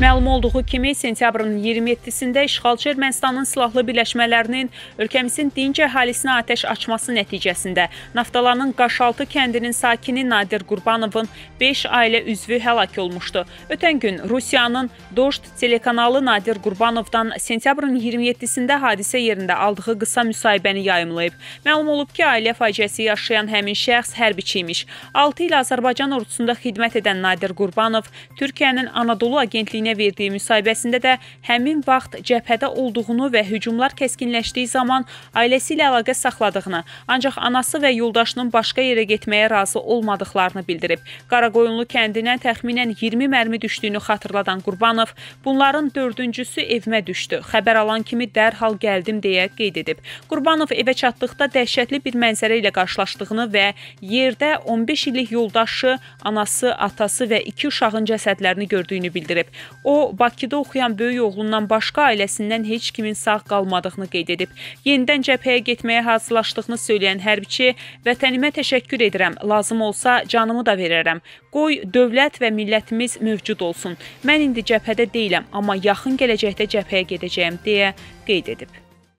Məlum olduğu kimi, sentyabrın 27-sində işğalçı Ermənistanın silahlı birləşmələrinin ölkəmizin dinc əhalisinə atəş açması nəticəsində Naftalanın Qaşaltı kəndinin sakini Nadir Qurbanovun 5 ailə üzvü həlak olmuşdu. Ötən gün Rusiyanın Dojd telekanalı Nadir Qurbanovdan sentyabrın 27-sində hadisə yerində aldığı qısa müsahibəni yayımlayıb. Məlum olub ki, ailə faciəsi yaşayan həmin şəxs hərbiçi imiş. 6 il Azərbaycan ordusunda xidmət edən Nadir Qurbanov Türkiyənin Anadolu Agentliyinə verdiği müsahibəsində də həmin vaxt cəbhədə olduğunu və hücumlar kəskinləşdiyi zaman ailəsi ilə əlaqə saxladığını, ancaq anası və yoldaşının başqa yerə getməyə razı olmadıqlarını bildirib. Qaraqoyunlu kəndinə təxminən 20 mərmi düşdüyünü xatırladan Qurbanov, bunların 4-cüsü evimə düşdü, xəbər alan kimi dərhal gəldim deyə qeyd edib. Qurbanov evə çatdıqda dəhşətli bir mənzərə ilə qarşılaşdığını və yerdə 15 illik yoldaşı, anası, atası və 2 uşağın cəsədlərini gördüyünü bildirib. O, Bakıda oxuyan böyük oğlundan başqa ailəsindən heç kimin sağ qalmadığını qeyd edib. Yenidən cəbhəyə getməyə hazırlaşdığını söyləyən hərbiçi, vətənimə təşəkkür edirəm, lazım olsa canımı da verərəm. Qoy, dövlət və millətimiz mövcud olsun. Mən indi cəbhədə deyiləm, amma yaxın gələcəkdə cəbhəyə gedəcəyəm, deyə qeyd edib.